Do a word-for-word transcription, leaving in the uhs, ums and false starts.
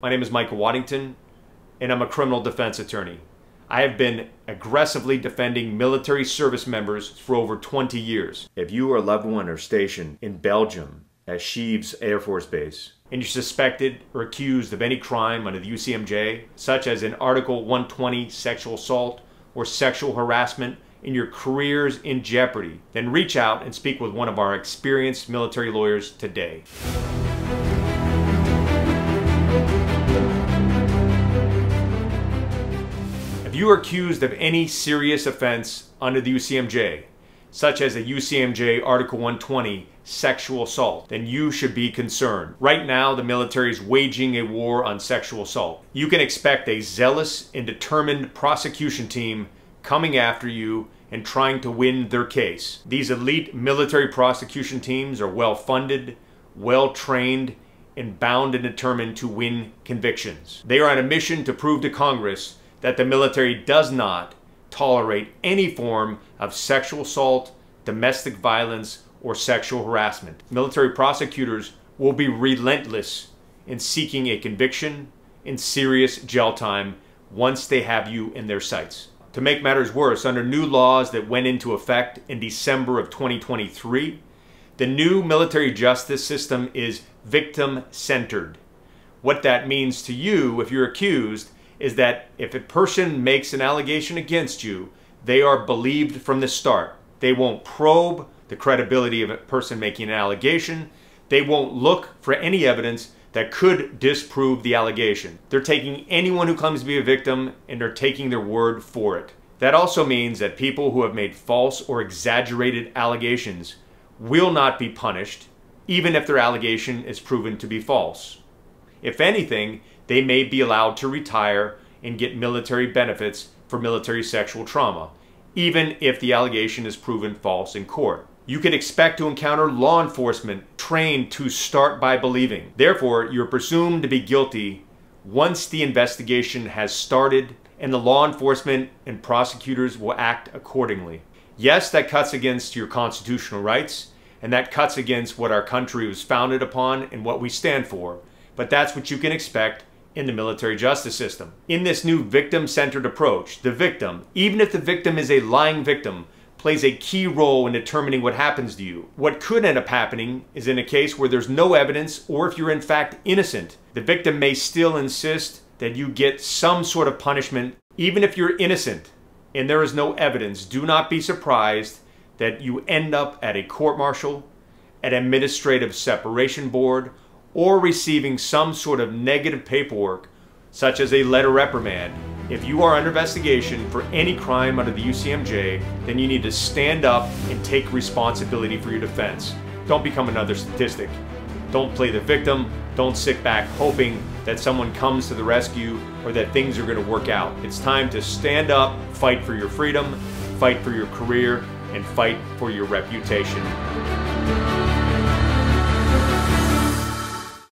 My name is Michael Waddington, and I'm a criminal defense attorney. I have been aggressively defending military service members for over twenty years. If you or a loved one are stationed in Belgium at Chièvres Air Force Base, and you're suspected or accused of any crime under the U C M J, such as an Article one twenty sexual assault or sexual harassment, and your career's in jeopardy, then reach out and speak with one of our experienced military lawyers today. If you are accused of any serious offense under the U C M J, such as a U C M J Article one twenty sexual assault, then you should be concerned. Right now, the military is waging a war on sexual assault. You can expect a zealous and determined prosecution team coming after you and trying to win their case. These elite military prosecution teams are well-funded, well-trained, and bound and determined to win convictions. They are on a mission to prove to Congress that the military does not tolerate any form of sexual assault, domestic violence, or sexual harassment. Military prosecutors will be relentless in seeking a conviction and serious jail time once they have you in their sights. To make matters worse, under new laws that went into effect in December of twenty twenty-three, the new military justice system is victim-centered. What that means to you, if you're accused, is that if a person makes an allegation against you, they are believed from the start. They won't probe the credibility of a person making an allegation. They won't look for any evidence that could disprove the allegation. They're taking anyone who claims to be a victim, and they're taking their word for it. That also means that people who have made false or exaggerated allegations will not be punished, even if their allegation is proven to be false. If anything, they may be allowed to retire and get military benefits for military sexual trauma, even if the allegation is proven false in court. You can expect to encounter law enforcement trained to start by believing. Therefore, you're presumed to be guilty once the investigation has started, and the law enforcement and prosecutors will act accordingly. Yes, that cuts against your constitutional rights, and that cuts against what our country was founded upon and what we stand for, but that's what you can expect in the military justice system. In this new victim-centered approach, the victim, even if the victim is a lying victim, plays a key role in determining what happens to you. What could end up happening is in a case where there's no evidence, or if you're in fact innocent, the victim may still insist that you get some sort of punishment, even if you're innocent and there is no evidence. Do not be surprised that you end up at a court-martial, at an administrative separation board, or receiving some sort of negative paperwork, such as a letter reprimand. If you are under investigation for any crime under the U C M J, then you need to stand up and take responsibility for your defense. Don't become another statistic. Don't play the victim. Don't sit back hoping that someone comes to the rescue or that things are going to work out. It's time to stand up, fight for your freedom, fight for your career, and fight for your reputation.